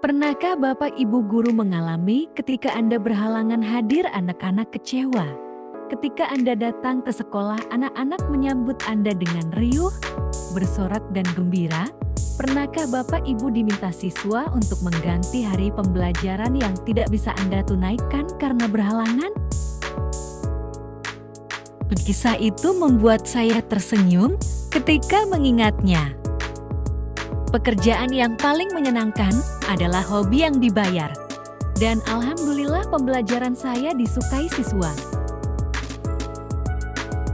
Pernahkah Bapak Ibu Guru mengalami ketika Anda berhalangan hadir anak-anak kecewa? Ketika Anda datang ke sekolah, anak-anak menyambut Anda dengan riuh, bersorak dan gembira. Pernahkah Bapak Ibu diminta siswa untuk mengganti hari pembelajaran yang tidak bisa Anda tunaikan karena berhalangan? Kisah itu membuat saya tersenyum ketika mengingatnya. Pekerjaan yang paling menyenangkan adalah hobi yang dibayar. Dan alhamdulillah pembelajaran saya disukai siswa.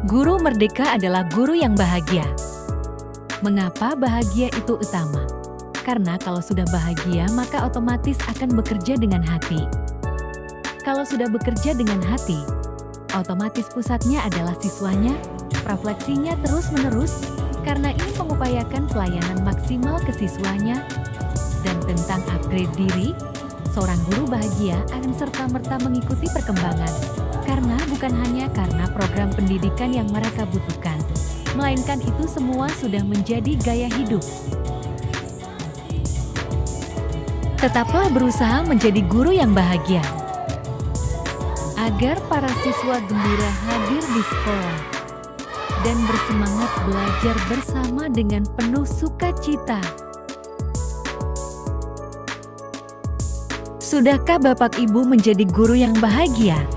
Guru merdeka adalah guru yang bahagia. Mengapa bahagia itu utama? Karena kalau sudah bahagia maka otomatis akan bekerja dengan hati. Kalau sudah bekerja dengan hati, otomatis pusatnya adalah siswanya, refleksinya terus-menerus, karena ini mengupayakan pelayanan maksimal ke siswanya. Dan tentang upgrade diri, seorang guru bahagia akan serta-merta mengikuti perkembangan, karena bukan hanya karena program pendidikan yang mereka butuhkan, melainkan itu semua sudah menjadi gaya hidup. Tetaplah berusaha menjadi guru yang bahagia, agar para siswa gembira hadir di sekolah dan bersemangat belajar bersama dengan penuh sukacita. Sudahkah Bapak Ibu menjadi guru yang bahagia?